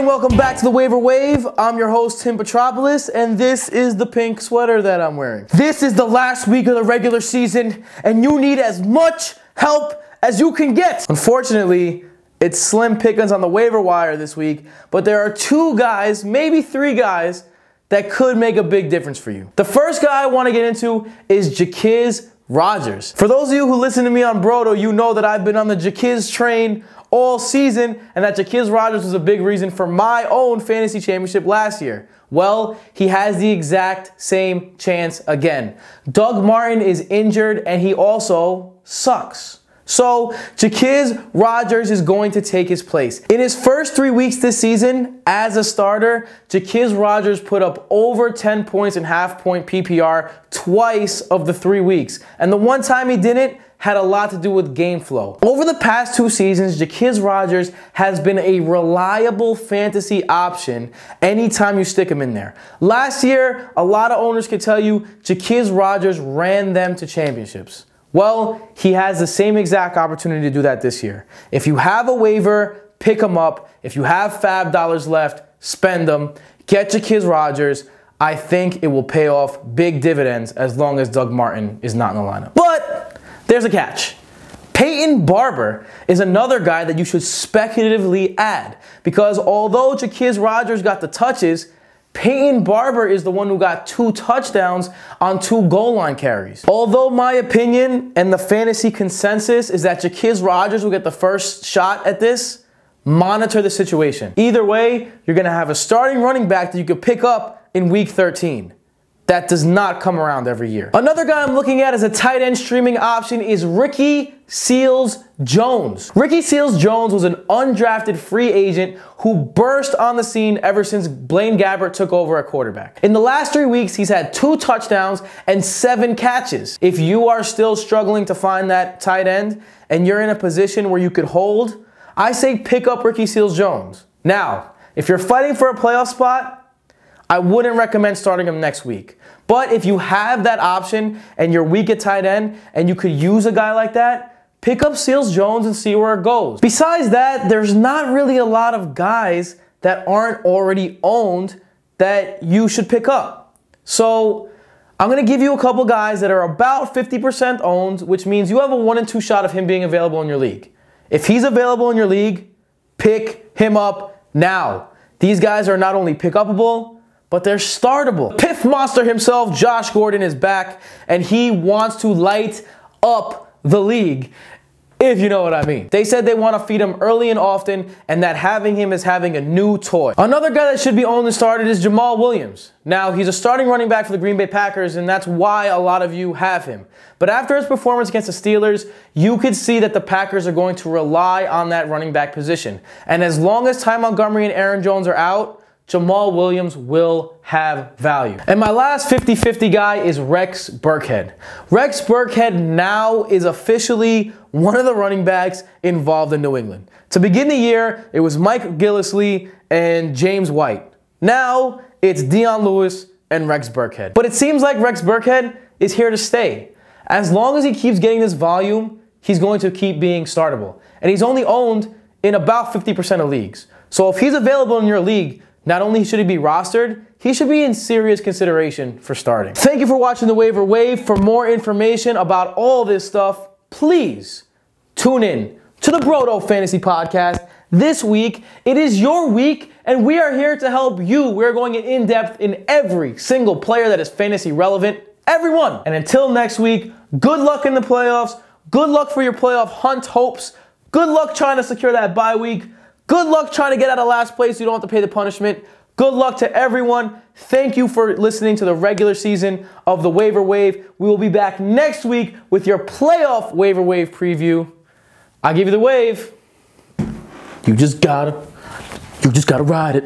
and welcome back to the Waiver Wave. I'm your host, Tim Petropoulos, and this is the pink sweater that I'm wearing. This is the last week of the regular season, and you need as much help as you can get. Unfortunately, it's slim pickings on the waiver wire this week, but there are two guys, maybe three guys, that could make a big difference for you. The first guy I want to get into is Jacquizz Rodgers. For those of you who listen to me on Brodo, you know that I've been on the Jacquizz train all season and that Jacquizz Rodgers was a big reason for my own fantasy championship last year. Well, he has the exact same chance again. Doug Martin is injured and he also sucks. So Jacquizz Rodgers is going to take his place. In his first 3 weeks this season as a starter, Jacquizz Rodgers put up over 10 points in half-point PPR twice of the 3 weeks. And the one time he didn't had a lot to do with game flow. Over the past two seasons, Jacquizz Rodgers has been a reliable fantasy option anytime you stick him in there. Last year, a lot of owners could tell you Jacquizz Rodgers ran them to championships. Well, he has the same exact opportunity to do that this year. If you have a waiver, pick him up. If you have fab dollars left, spend them. Get Jacquizz Rodgers. I think it will pay off big dividends as long as Doug Martin is not in the lineup. But there's a catch. Peyton Barber is another guy that you should speculatively add because although Jacquizz Rodgers got the touches, Peyton Barber is the one who got 2 touchdowns on 2 goal line carries. Although my opinion and the fantasy consensus is that Jacquizz Rodgers will get the first shot at this, monitor the situation. Either way, you're going to have a starting running back that you could pick up in week 13. That does not come around every year. Another guy I'm looking at as a tight end streaming option is Ricky Seals Jones. Ricky Seals Jones was an undrafted free agent who burst on the scene ever since Blaine Gabbert took over at quarterback. In the last 3 weeks, he's had 2 touchdowns and 7 catches. If you are still struggling to find that tight end and you're in a position where you could hold, I say pick up Ricky Seals Jones. Now, if you're fighting for a playoff spot, I wouldn't recommend starting him next week. But if you have that option and you're weak at tight end and you could use a guy like that, pick up Seals Jones and see where it goes. Besides that, there's not really a lot of guys that aren't already owned that you should pick up. So I'm gonna give you a couple guys that are about 50% owned, which means you have a 1 in 2 shot of him being available in your league. If he's available in your league, pick him up now. These guys are not only pick-upable, but they're startable. Piff Monster himself, Josh Gordon, is back, and he wants to light up the league, if you know what I mean. They said they want to feed him early and often, and that having him is having a new toy. Another guy that should be owned and started is Jamal Williams. Now, he's a starting running back for the Green Bay Packers, and that's why a lot of you have him. But after his performance against the Steelers, you could see that the Packers are going to rely on that running back position. And as long as Ty Montgomery and Aaron Jones are out, Jamal Williams will have value. And my last 50-50 guy is Rex Burkhead. Rex Burkhead now is officially one of the running backs involved in New England. To begin the year, it was Mike Gillislee and James White. Now, it's Dion Lewis and Rex Burkhead. But it seems like Rex Burkhead is here to stay. As long as he keeps getting this volume, he's going to keep being startable. And he's only owned in about 50% of leagues. So if he's available in your league, not only should he be rostered, he should be in serious consideration for starting. Thank you for watching The Waiver Wave. For more information about all this stuff, please tune in to the Brodo Fantasy Podcast. This week, it is your week, and we are here to help you. We're going in-depth in every single player that is fantasy relevant, everyone. And until next week, good luck in the playoffs. Good luck for your playoff hunt hopes. Good luck trying to secure that bye week. Good luck trying to get out of last place so you don't have to pay the punishment. Good luck to everyone. Thank you for listening to the regular season of the Waiver Wave. We will be back next week with your playoff Waiver Wave preview. I'll give you the wave. You just gotta ride it.